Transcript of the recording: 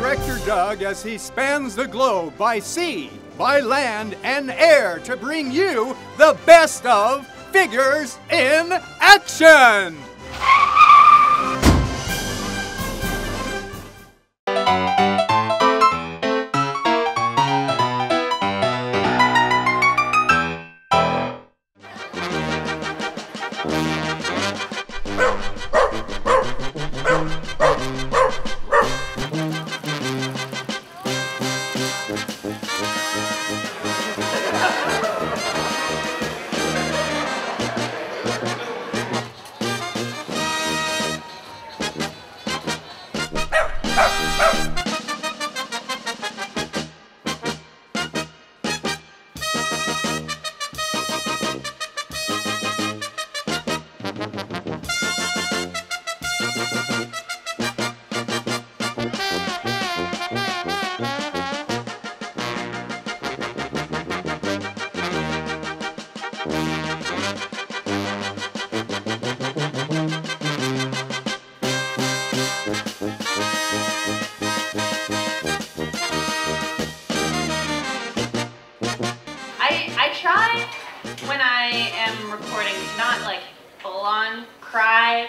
Director Doug as he spans the globe by sea, by land, and air to bring you the best of Figures in Action! I try when I am recording to not like full on cry.